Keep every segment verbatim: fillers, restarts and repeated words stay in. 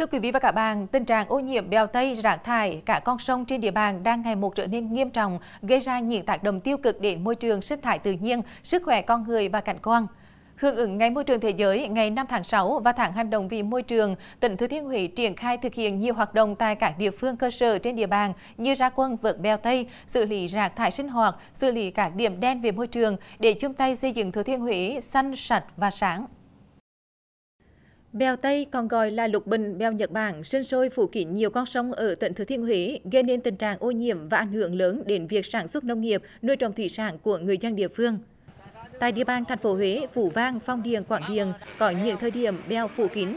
Thưa quý vị và các bạn, tình trạng ô nhiễm bèo Tây, rác thải cả con sông trên địa bàn đang ngày một trở nên nghiêm trọng, gây ra những tác động tiêu cực đến môi trường, sinh thái tự nhiên, sức khỏe con người và cảnh quan. Hưởng ứng Ngày Môi trường Thế giới ngày năm tháng sáu và tháng hành động vì môi trường, tỉnh Thừa Thiên Huế triển khai thực hiện nhiều hoạt động tại các địa phương cơ sở trên địa bàn như ra quân vượt bèo Tây, xử lý rác thải sinh hoạt, xử lý các điểm đen về môi trường để chung tay xây dựng Thừa Thiên Huế xanh, sạch và sáng. Bèo Tây còn gọi là lục bình, bèo Nhật Bản sinh sôi phủ kín nhiều con sông ở tỉnh Thừa Thiên Huế, gây nên tình trạng ô nhiễm và ảnh hưởng lớn đến việc sản xuất nông nghiệp, nuôi trồng thủy sản của người dân địa phương. Tại địa bàn thành phố Huế, Phú Vang, Phong Điền, Quảng Điền có những thời điểm bèo phủ kín.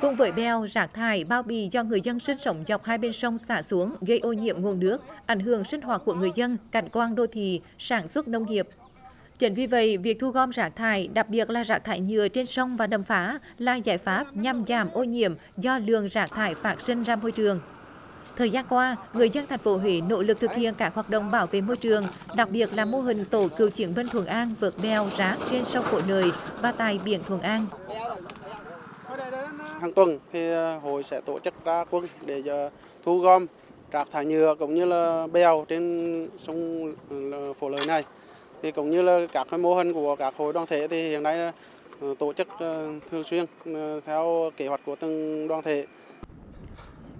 Cùng với bèo, rác thải, bao bì do người dân sinh sống dọc hai bên sông xả xuống gây ô nhiễm nguồn nước, ảnh hưởng sinh hoạt của người dân, cảnh quan đô thị, sản xuất nông nghiệp. Chính vì vậy, việc thu gom rác thải, đặc biệt là rác thải nhựa trên sông và đầm phá là giải pháp nhằm giảm ô nhiễm do lượng rác thải phát sinh ra môi trường. Thời gian qua, người dân thành phố Huế nỗ lực thực hiện các hoạt động bảo vệ môi trường, đặc biệt là mô hình tổ cựu chiến binh Thuận An vượt bèo rác trên sông Cổ Nời và tại biển Thuận An. Hàng tuần thì hội sẽ tổ chức ra quân để thu gom rác thải nhựa cũng như là bèo trên sông Cổ Nời này. Thì cũng như là các mô hình của các khối đoàn thể thì hiện nay tổ chức thường xuyên theo kế hoạch của từng đoàn thể.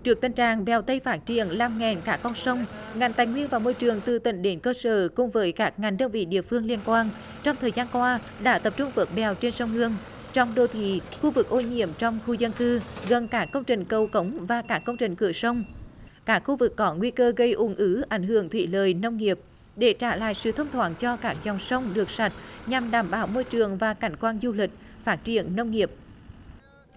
Trước tình trạng bèo Tây phát triển làm nghèn cả con sông, ngành tài nguyên và môi trường từ tỉnh đến cơ sở cùng với các ngành đơn vị địa phương liên quan trong thời gian qua đã tập trung vượt bèo trên sông Hương, trong đô thị, khu vực ô nhiễm trong khu dân cư, gần cả công trình cầu cống và cả công trình cửa sông. Cả khu vực có nguy cơ gây ùn ứ, ảnh hưởng thủy lợi, nông nghiệp. Để trả lại sự thông thoáng cho các dòng sông được sạch nhằm đảm bảo môi trường và cảnh quan du lịch, phát triển nông nghiệp.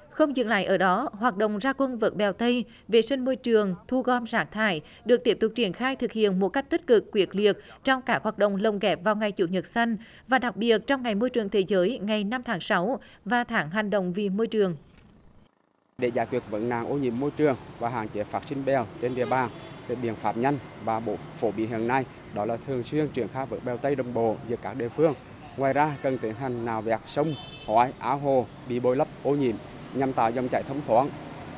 Không dừng lại ở đó, hoạt động ra quân vượt bèo Tây, vệ sinh môi trường, thu gom rác thải được tiếp tục triển khai thực hiện một cách tích cực, quyết liệt trong các hoạt động lồng ghép vào ngày Chủ nhật xanh và đặc biệt trong Ngày Môi trường Thế giới ngày năm tháng sáu và tháng hành động vì môi trường. Để giải quyết vấn nạn ô nhiễm môi trường và hạn chế phát sinh bèo trên địa bàn, cái biện pháp nhanh và bộ phổ biến hiện nay đó là thường xuyên triển khai vượt bèo Tây đồng bộ giữa các địa phương. Ngoài ra cần tiến hành nạo vét sông, hói, áo hồ bị bồi lấp ô nhiễm nhằm tạo dòng chảy thông thoáng,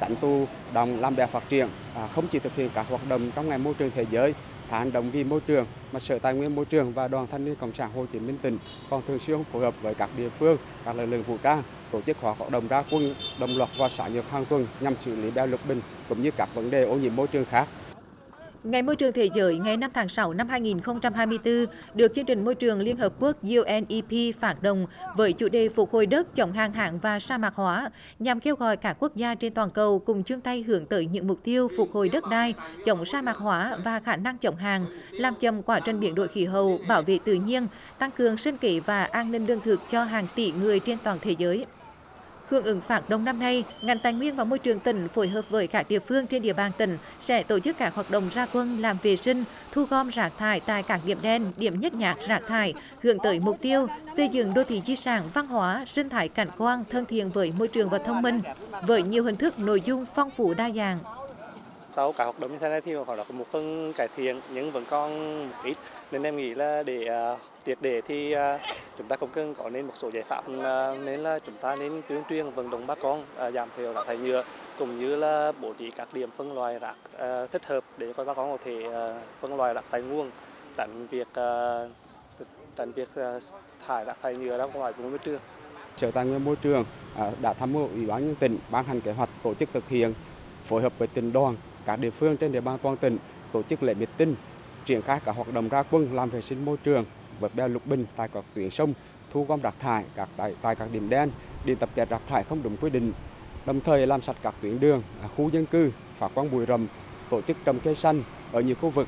tránh tu đồng làm bèo phát triển. À, không chỉ thực hiện các hoạt động trong Ngày Môi trường Thế giới, tháng hành động vì môi trường mà Sở Tài nguyên Môi trường và Đoàn Thanh niên Cộng sản Hồ Chí Minh tỉnh còn thường xuyên phối hợp với các địa phương, các lực lượng vũ trang tổ chức hoạt động ra quân đồng loạt vào sáng nhật hàng tuần nhằm xử lý bèo lục bình cũng như các vấn đề ô nhiễm môi trường khác. Ngày Môi trường Thế giới ngày năm tháng sáu năm hai nghìn không trăm hai mươi tư được chương trình Môi trường Liên Hợp Quốc u nép phát động với chủ đề phục hồi đất, chống hạn hán và sa mạc hóa nhằm kêu gọi các quốc gia trên toàn cầu cùng chung tay hướng tới những mục tiêu phục hồi đất đai, chống sa mạc hóa và khả năng chống hạn, làm chậm quá trình biến đổi khí hậu, bảo vệ tự nhiên, tăng cường sinh kế và an ninh lương thực cho hàng tỷ người trên toàn thế giới. Hưởng ứng phát động năm nay, ngành tài nguyên và môi trường tỉnh phối hợp với các địa phương trên địa bàn tỉnh sẽ tổ chức các hoạt động ra quân làm vệ sinh, thu gom rác thải tại các điểm đen, điểm nhếch nhác rác thải, hướng tới mục tiêu xây dựng đô thị di sản văn hóa, sinh thái cảnh quan thân thiện với môi trường và thông minh, với nhiều hình thức nội dung phong phú đa dạng. Sau các hoạt động như thế này thì họ đã có một phần cải thiện nhưng vẫn còn một ít, nên em nghĩ là để triệt để thì chúng ta cũng cần có nên một số giải pháp, nên là chúng ta nên tuyên truyền vận động bà con giảm thiểu rác thải nhựa cũng như là bố trí các điểm phân loại rác thích hợp để coi bà con có thể phân loại rác tại nguồn, tránh việc tránh việc thải rác thải nhựa ra ngoài môi trường. Sở Tài nguyên Môi trường đã tham mưu Ủy ban nhân dân tỉnh ban hành kế hoạch tổ chức thực hiện phối hợp với tỉnh đoàn các địa phương trên địa bàn toàn tỉnh tổ chức lễ meeting, triển khai các hoạt động ra quân làm vệ sinh môi trường, vượt bèo lục bình tại các tuyến sông, thu gom rác thải các tại, tại các điểm đen, điểm tập kết rác thải không đúng quy định, đồng thời làm sạch các tuyến đường, khu dân cư, phát quang bụi rậm, tổ chức trồng cây xanh ở nhiều khu vực,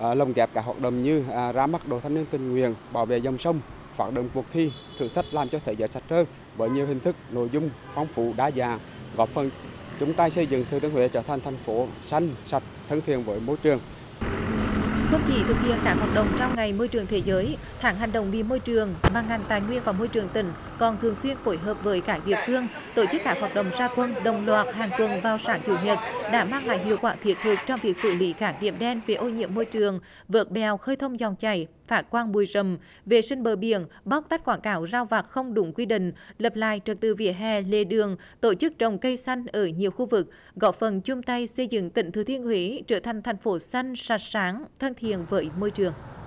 à, lồng ghép các hoạt động như à, ra mắt đội thanh niên tình nguyện bảo vệ dòng sông, phát động cuộc thi thử thách làm cho thế giới sạch hơn với nhiều hình thức, nội dung phong phú đa dạng, góp phần chúng ta xây dựng Thừa Thiên Huế trở thành thành phố xanh, sạch, thân thiện với môi trường. Không chỉ thực hiện các hoạt động trong Ngày Môi trường Thế giới, tháng hành động vì môi trường, mà ngành tài nguyên và môi trường tỉnh còn thường xuyên phối hợp với các địa phương tổ chức các hoạt động ra quân đồng loạt hàng tuần vào sáng chủ nhật đã mang lại hiệu quả thiết thực trong việc xử lý các điểm đen về ô nhiễm môi trường, vượt bèo, khơi thông dòng chảy, phá quang bụi rậm, vệ sinh bờ biển, bóc tách quảng cáo rao vặt không đúng quy định, lập lại trật tự vỉa hè, lề đường, tổ chức trồng cây xanh ở nhiều khu vực, góp phần chung tay xây dựng tỉnh Thừa Thiên Huế trở thành thành phố xanh, sạch sáng, thân thiện với môi trường.